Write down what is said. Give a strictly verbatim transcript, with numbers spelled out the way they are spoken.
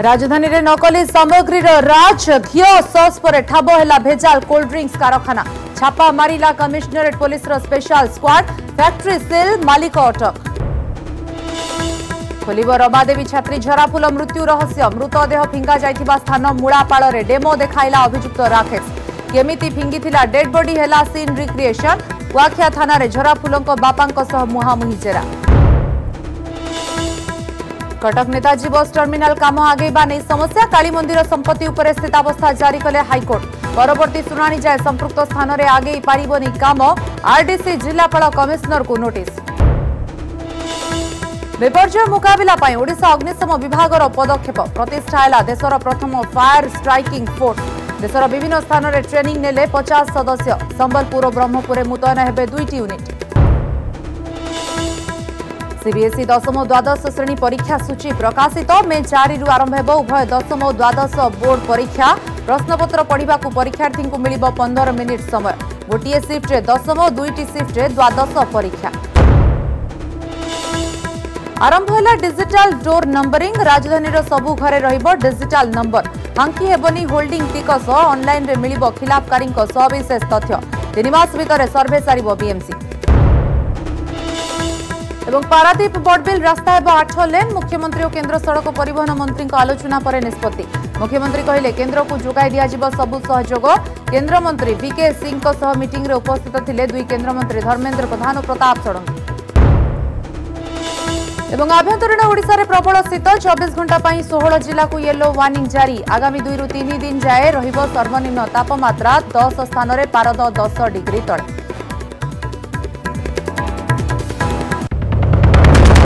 राजधानी रे नकली सामग्री राज घिओ सस पर ठाब है भेजाल कोल्ड ड्रिंक्स कारखाना छापा मारा commissionerate police special squad factory cell मालिक अटक खोलिब रमादेवी छात्री झराफुल मृत्यु रहस्य मृतदेह फिंगा जाइथिबा स्थान मूलापाड़े डेमो देखाइला अभियुक्त राकेश केमिति फिंगीथिला डेड बॉडी हेला सीन रिक्रिएशन वाखिया थाना रे झराफुलंक बापांक सह मुहामुही जेरा कटक नेताजी बस टर्मिनाल काम आगेबा नै समस्या काली मंदिर संपत्ति उपरे स्थितावस्था जारी कले हाईकोर्ट परवर्ती सुनानी जाए संपृक्त स्थान रे आगे पारिबोनी काम आरडीसी जिलापाल कमिशनर को नोटिस विपर्जय मुकबिला ओडिशा अग्निशम विभाग पदक्षेप प्रतिष्ठा है देशर प्रथम फायर स्ट्राइकिंग फोर्स देशर विभिन्न स्थान में ट्रेनिंग नेले पचास सदस्य संबलपुर और ब्रह्मपुर में मुतयन हेबे दुईटी यूनिट सीबीएसई दशम और द्वादश श्रेणी परीक्षा सूची प्रकाशित मे चारि रु आरंभ हेबो उभय दशम और द्वादश बोर्ड परीक्षा प्रश्नपत्र पढ़ा परीक्षार्थी को मिलिबो पंद्रह मिनिट समय गोटे सीफ्ट्रे दशम और दुईटी सीफ्ट्रे द्वादश परीक्षा आरंभ होला डिजिटल डोर नंबरिंग राजधानी सबु घरे रहिबो डिजिटल नंबर हांकी हेबनी होल्डिंग टिकस ऑनलाइन रे मिलिबो खिलाफकारी सविशेष तथ्य तीन मास भितर सर्वे सारिबो बीएमसी एवं पारादीप बड़बिल रास्ता हेबो आठ लेन मुख्यमंत्री और केन्द्र सड़क परिवहन मंत्री आलोचना पर निष्पत्ति मुख्यमंत्री कहिले केन्द्र को जोगाई दियाजिबो सबु सहयोग केन्द्र मंत्री वीके सिंह को सह मीटिंग रे उपस्थित थिले दुई केन्द्र मंत्री धर्मेन्द्र प्रधान और प्रताप षडंगी एवं आभ्यंतरीण ओडिशा रे प्रबल शीत चौबीस घंटा पर सोलह जिला को येलो वार्निंग जारी आगामी दुई रु तीन दिन जाए रहिबो सर्वनिम्न तापमात्रा दस स्थान रे पारद दस डिग्री तले।